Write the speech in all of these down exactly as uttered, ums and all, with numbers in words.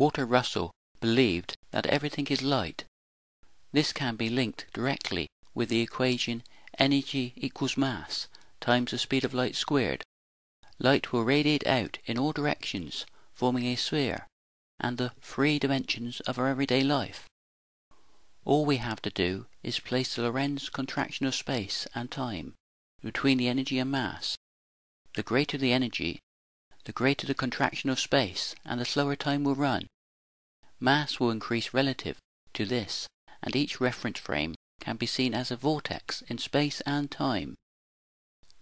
Walter Russell believed that everything is light. This can be linked directly with the equation energy equals mass times the speed of light squared. Light will radiate out in all directions, forming a sphere, and the three dimensions of our everyday life. All we have to do is place the Lorentz contraction of space and time between the energy and mass. The greater the energy, the greater the contraction of space, and the slower time will run. Mass will increase relative to this, and each reference frame can be seen as a vortex in space and time.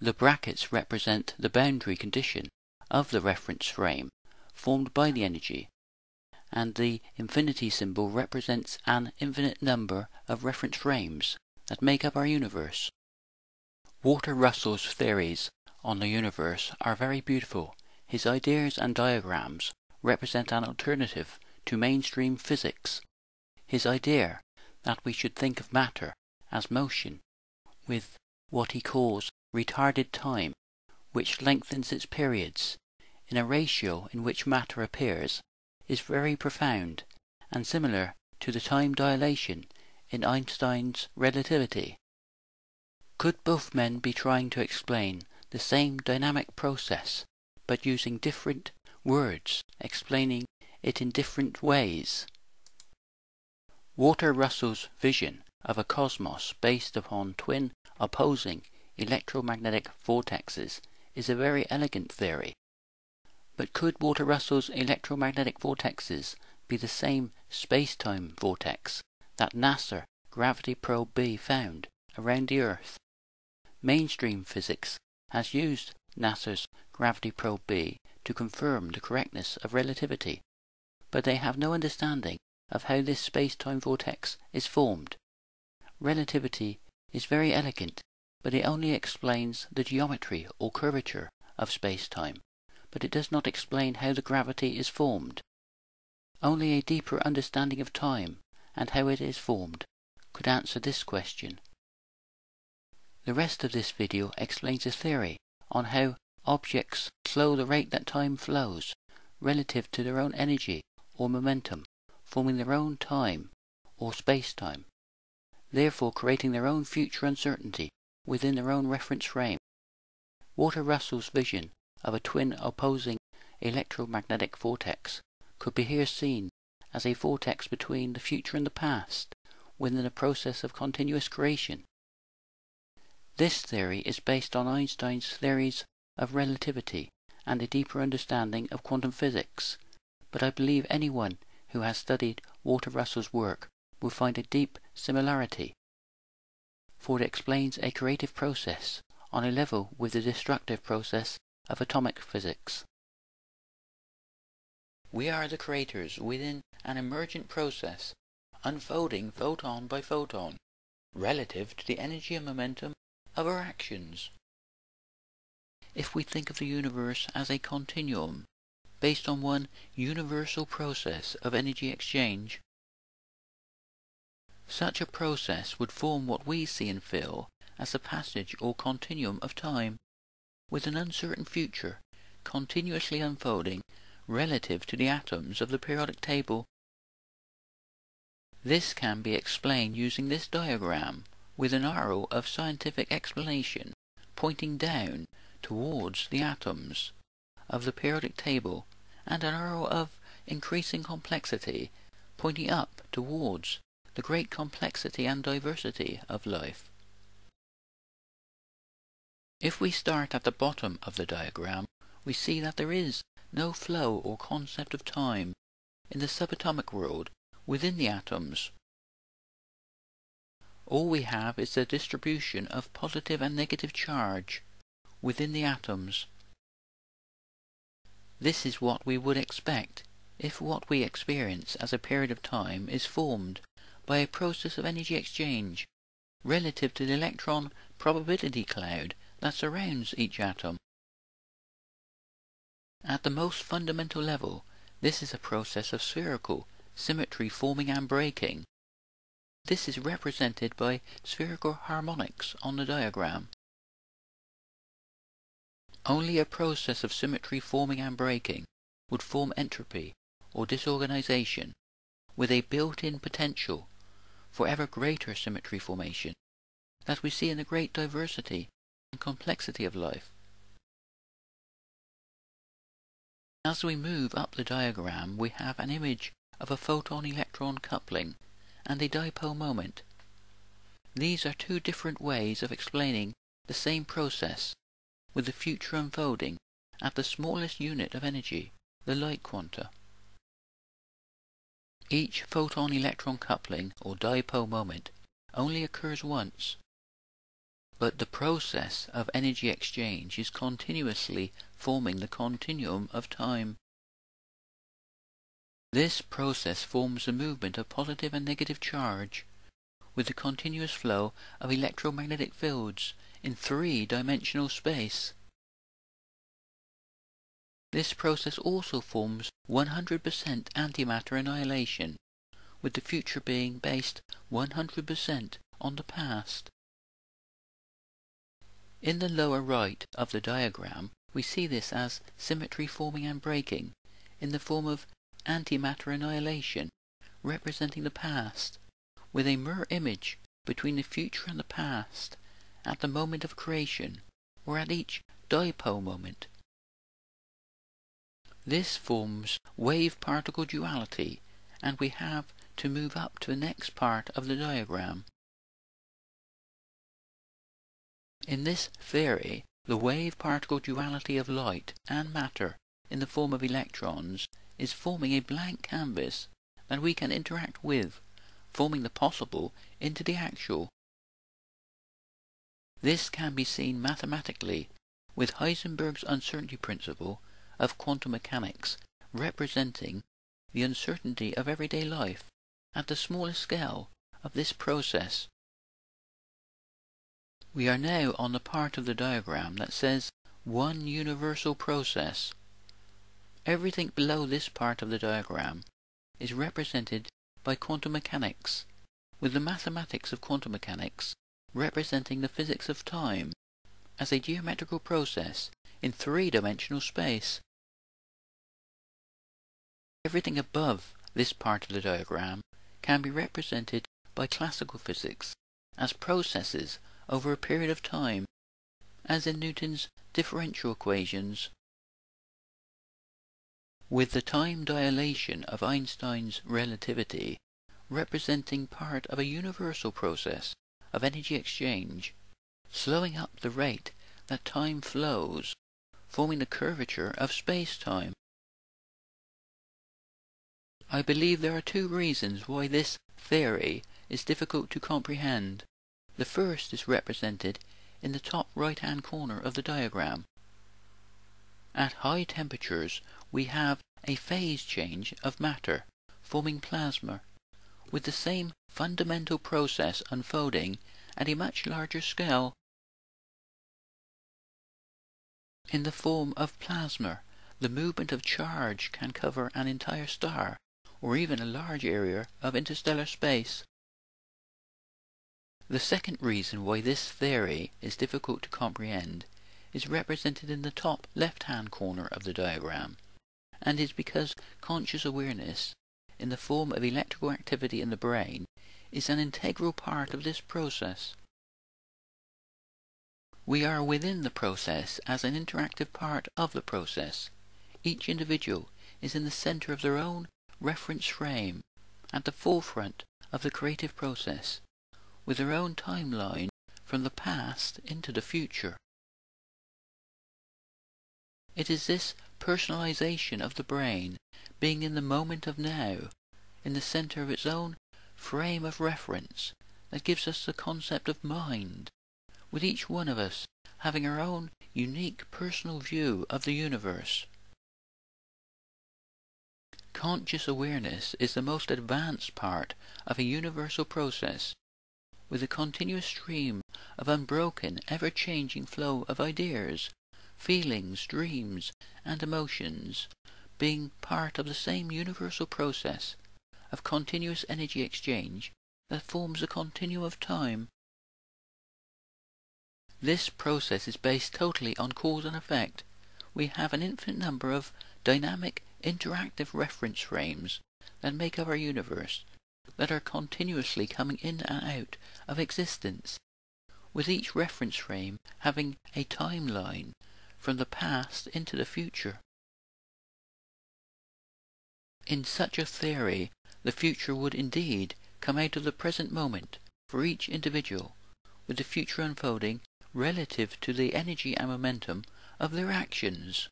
The brackets represent the boundary condition of the reference frame, formed by the energy, and the infinity symbol represents an infinite number of reference frames that make up our universe. Walter Russell's theories on the universe are very beautiful. His ideas and diagrams represent an alternative to mainstream physics. His idea that we should think of matter as motion, with what he calls retarded time, which lengthens its periods, in a ratio in which matter appears, is very profound, and similar to the time dilation in Einstein's relativity. Could both men be trying to explain the same dynamic process, but using different words, explaining it in different ways? Walter Russell's vision of a cosmos based upon twin opposing electromagnetic vortexes is a very elegant theory. But could Walter Russell's electromagnetic vortexes be the same space-time vortex that NASA Gravity Probe B found around the Earth? Mainstream physics has used NASA's Gravity Probe B to confirm the correctness of relativity, but they have no understanding of how this space-time vortex is formed. Relativity is very elegant, but it only explains the geometry or curvature of space-time, but it does not explain how the gravity is formed. Only a deeper understanding of time, and how it is formed, could answer this question. The rest of this video explains a theory on how objects slow the rate that time flows, relative to their own energy or momentum, forming their own time, or space-time, therefore creating their own future uncertainty within their own reference frame. Walter Russell's vision of a twin opposing electromagnetic vortex could be here seen as a vortex between the future and the past within a process of continuous creation. This theory is based on Einstein's theories of relativity and a deeper understanding of quantum physics, but I believe anyone who has studied Walter Russell's work will find a deep similarity, for it explains a creative process on a level with the destructive process of atomic physics. We are the creators within an emergent process, unfolding photon by photon, relative to the energy and momentum of our actions. If we think of the universe as a continuum, based on one universal process of energy exchange, such a process would form what we see and feel as the passage or continuum of time, with an uncertain future, continuously unfolding relative to the atoms of the periodic table. This can be explained using this diagram, with an arrow of scientific explanation pointing down towards the atoms of the periodic table, and an arrow of increasing complexity pointing up towards the great complexity and diversity of life. If we start at the bottom of the diagram, we see that there is no flow or concept of time in the subatomic world within the atoms. All we have is the distribution of positive and negative charge within the atoms. This is what we would expect if what we experience as a period of time is formed by a process of energy exchange relative to the electron probability cloud that surrounds each atom. At the most fundamental level, this is a process of spherical symmetry forming and breaking. This is represented by spherical harmonics on the diagram. Only a process of symmetry forming and breaking would form entropy, or disorganization with a built-in potential for ever greater symmetry formation, as we see in the great diversity and complexity of life. As we move up the diagram, we have an image of a photon-electron coupling and a dipole moment. These are two different ways of explaining the same process, with the future unfolding at the smallest unit of energy, the light quanta. Each photon-electron coupling, or dipole moment, only occurs once, but the process of energy exchange is continuously forming the continuum of time. This process forms the movement of positive and negative charge, with the continuous flow of electromagnetic fields in three-dimensional space. This process also forms one hundred percent antimatter annihilation, with the future being based one hundred percent on the past. In the lower right of the diagram, we see this as symmetry forming and breaking, in the form of antimatter annihilation, representing the past, with a mirror image between the future and the past, at the moment of creation, or at each dipole moment. This forms wave-particle duality, and we have to move up to the next part of the diagram. In this theory, the wave-particle duality of light and matter, in the form of electrons, is forming a blank canvas that we can interact with, forming the possible into the actual. This can be seen mathematically with Heisenberg's uncertainty principle of quantum mechanics representing the uncertainty of everyday life at the smallest scale of this process. We are now on the part of the diagram that says one universal process. Everything below this part of the diagram is represented by quantum mechanics, with the mathematics of quantum mechanics representing the physics of time as a geometrical process in three-dimensional space. Everything above this part of the diagram can be represented by classical physics as processes over a period of time, as in Newton's differential equations. With the time dilation of Einstein's relativity representing part of a universal process of energy exchange, slowing up the rate that time flows, forming the curvature of space-time. I believe there are two reasons why this theory is difficult to comprehend. The first is represented in the top right-hand corner of the diagram. At high temperatures we have a phase change of matter, forming plasma, with the same fundamental process unfolding at a much larger scale. In the form of plasma, the movement of charge can cover an entire star, or even a large area of interstellar space. The second reason why this theory is difficult to comprehend is represented in the top left-hand corner of the diagram, and is because conscious awareness, in the form of electrical activity in the brain, is an integral part of this process. We are within the process as an interactive part of the process. Each individual is in the center of their own reference frame, at the forefront of the creative process, with their own timeline from the past into the future. It is this personalization of the brain, being in the moment of now, in the center of its own frame of reference, that gives us the concept of mind, with each one of us having our own unique personal view of the universe. Conscious awareness is the most advanced part of a universal process, with a continuous stream of unbroken, ever-changing flow of ideas, feelings, dreams, and emotions, being part of the same universal process of continuous energy exchange that forms a continuum of time. This process is based totally on cause and effect. We have an infinite number of dynamic interactive reference frames that make up our universe, that are continuously coming in and out of existence, with each reference frame having a timeline from the past into the future. In such a theory, the future would indeed come out of the present moment for each individual, with the future unfolding relative to the energy and momentum of their actions.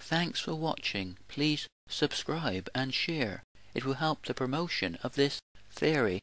Thanks for watching. Please subscribe and share. It will help the promotion of this theory